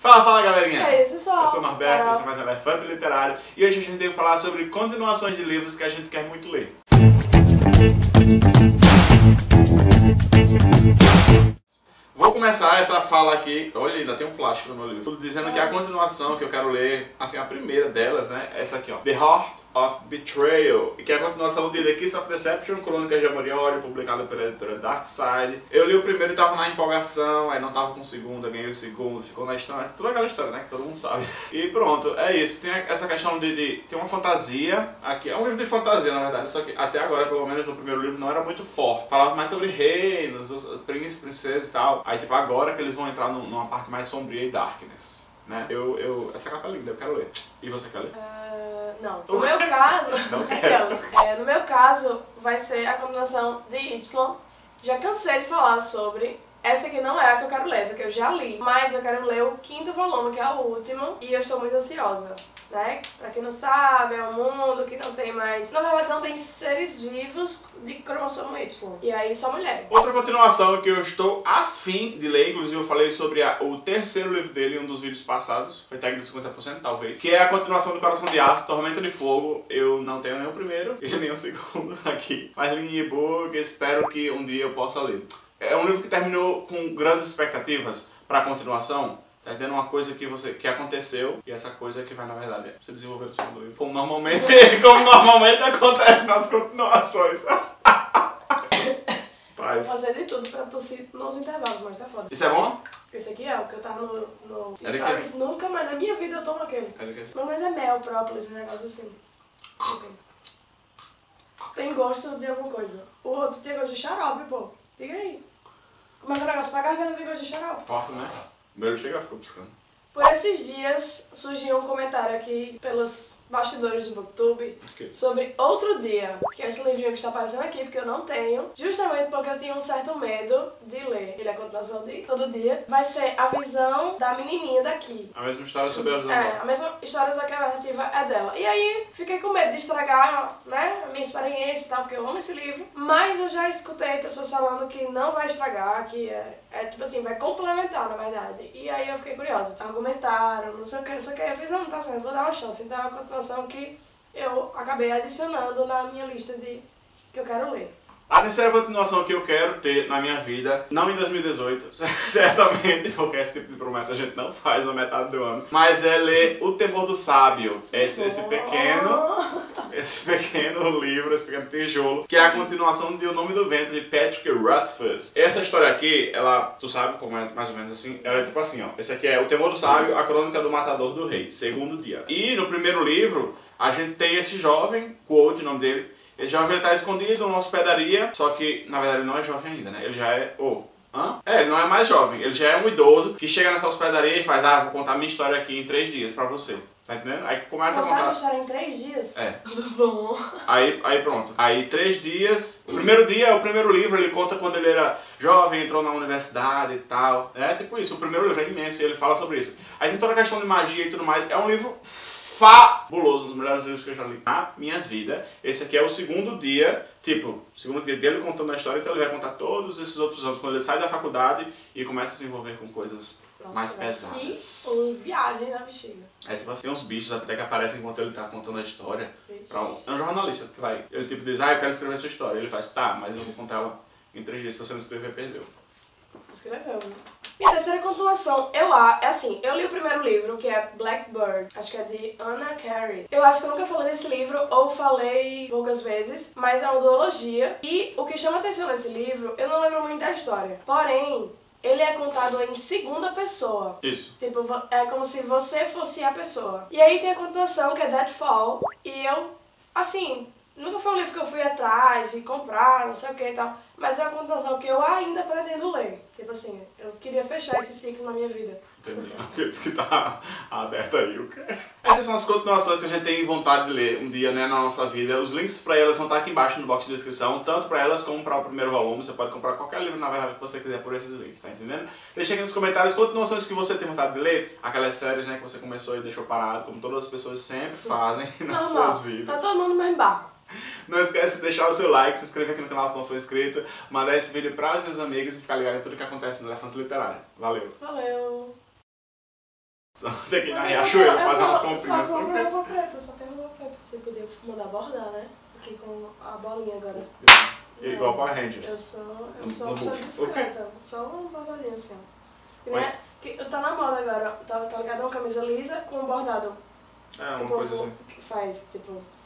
Fala, galerinha! É isso, pessoal! Eu sou o Norberto, esse é mais um Elefante Literário e hoje a gente veio falar sobre continuações de livros que a gente quer muito ler. Vou começar essa fala aqui, olha, ainda tem um plástico no meu livro, dizendo que a continuação que eu quero ler, assim, a primeira delas, né, é essa aqui, ó, The Heart of Betrayal, que é a continuação de The Kiss of Deception, Crônicas de Amor e Ódio, publicada pela editora Darkside. Eu li o primeiro e tava na empolgação, aí não tava com o segundo, ganhei o segundo, ficou na história, toda aquela história, né, que todo mundo sabe. E pronto, é isso, tem essa questão tem uma fantasia aqui, é um livro de fantasia na verdade, só que até agora, pelo menos no primeiro livro, não era muito forte, falava mais sobre reinos, príncipes, princesas e tal, aí tipo, agora que eles vão entrar numa parte mais sombria e darkness, né, essa capa é linda, eu quero ler. E você quer ler? Não, no meu caso, no meu caso vai ser a continuação de Y, já cansei de falar sobre, essa aqui não é a que eu quero ler, essa que eu já li, mas eu quero ler o quinto volume, que é o último, e eu estou muito ansiosa, né? Pra quem não sabe, é um mundo que não tem mais, na verdade não tem seres vivos de cromossomo Y, e aí só mulher. Outra continuação que eu estou afim de ler, inclusive eu falei sobre o terceiro livro dele em um dos vídeos passados, foi tag de 50% talvez, que é a continuação do Coração de Aço, Tormenta de Fogo. Eu não tenho nem o primeiro e nem o segundo aqui, mas li em e-book, espero que um dia eu possa ler. É um livro que terminou com grandes expectativas para a continuação, tá entendendo? Uma coisa que aconteceu, e essa coisa que vai, na verdade, se desenvolver no segundo livro, como normalmente acontece nas continuações. Vou fazer de tudo pra tossir nos intervalos, mas tá foda. Isso é bom? Esse aqui é o que eu tava no Stories, nunca, mas na minha vida eu tomo aquele. Mas é mel, própolis, um negócio assim. Tem gosto de alguma coisa. O outro tem gosto de xarope, pô. Liga aí. Como é que o negócio pra garganta tem gosto de xarope? Forte, né? O meu chega, ficou piscando. Por esses dias, surgiu um comentário aqui pelos bastidores do BookTube sobre Outro Dia, que é esse livrinho que está aparecendo aqui, porque eu não tenho, justamente porque eu tinha um certo medo de ler. Ele é a continuação de Todo Dia. Vai ser a visão da menininha daqui. A mesma história sobre a visão dela. É, a mesma história, só que a narrativa é dela. E aí, fiquei com medo de estragar, né, a minha experiência e tal, porque eu amo esse livro, mas eu já escutei pessoas falando que não vai estragar, que é tipo assim, vai complementar, na verdade. E aí eu fiquei curiosa. Argumentaram, não sei o que, não sei o que. Eu fiz, não, tá certo, vou dar uma chance. Então, a continuação que eu acabei adicionando na minha lista de que eu quero ler. A terceira continuação que eu quero ter na minha vida, não em 2018, certamente, porque esse tipo de promessa a gente não faz na metade do ano, mas é ler O Temor do Sábio, esse pequeno livro, esse pequeno tijolo, que é a continuação de O Nome do Vento, de Patrick Rothfuss. Essa história aqui, ela, tu sabe como é mais ou menos assim, ela é tipo assim, ó, esse aqui é O Temor do Sábio, a crônica do matador do rei, segundo dia. E no primeiro livro, a gente tem esse jovem, Quote, o nome dele. Esse jovem está escondido numa hospedaria, só que, na verdade, ele não é jovem ainda, né? Ele já é... ele não é mais jovem, ele já é um idoso que chega nessa hospedaria e faz, vou contar minha história aqui em 3 dias pra você. Tá entendendo? Aí começa a contar. Contar a história em 3 dias? É. Tudo bom. Aí pronto. Aí 3 dias... O primeiro dia, o primeiro livro, ele conta quando ele era jovem, entrou na universidade e tal. É tipo isso, o primeiro livro é imenso e ele fala sobre isso. Aí tem toda a questão de magia e tudo mais, é um livro fabuloso, um dos melhores livros que eu já li na minha vida. Esse aqui é o segundo dia, tipo, segundo dia dele contando a história, então ele vai contar todos esses outros anos, quando ele sai da faculdade e começa a se envolver com coisas mais pesadas. Que viagem na bexiga. É tipo assim, tem uns bichos até que aparecem enquanto ele tá contando a história. É um jornalista que vai, ele tipo diz, eu quero escrever essa história. Ele faz, tá, mas eu vou contar ela em 3 dias, se você não escrever, perdeu. Escreveu, né? Minha terceira continuação, eu li o primeiro livro, que é Blackbird, acho que é de Anna Carey. Eu acho que eu nunca falei desse livro, ou falei poucas vezes, mas é uma duologia. E o que chama atenção nesse livro, eu não lembro muito da história, porém, ele é contado em segunda pessoa. Isso. Tipo, é como se você fosse a pessoa. E aí tem a continuação, que é Deadfall, e eu, assim... Nunca foi um livro que eu fui atrás de comprar, não sei o que e tal, mas é uma continuação que eu ainda pretendo ler. Tipo assim, eu queria fechar esse ciclo na minha vida. Entendi, porque isso que tá aberto aí, o quê? Essas são as continuações que a gente tem vontade de ler um dia, né, na nossa vida. Os links pra elas vão estar aqui embaixo no box de descrição, tanto pra elas como pra o primeiro volume. Você pode comprar qualquer livro, na verdade, que você quiser por esses links, tá entendendo? Deixa aqui nos comentários continuações que você tem vontade de ler, aquelas séries, né, que você começou e deixou parado, como todas as pessoas sempre fazem nas suas vidas. Tá todo mundo no mesmo barco. Não esquece de deixar o seu like, se inscrever aqui no canal se não for inscrito, mandar esse vídeo para os seus amigos e ficar ligado em tudo que acontece no Elefante Literário. Valeu! Valeu! Tem que ir na Riachuelo, fazer umas comprinhas. Só comprar roupa preta, só tem roupa preta. Eu poder mudar bordar, né? Fiquei com a bolinha agora. É igual para Rangers. Eu sou uma pessoa discreta, só uma bordalinha assim, ó. Tá na moda agora, tá ligado? Uma camisa lisa com um bordado. É, uma coisa assim. Que faz, tipo,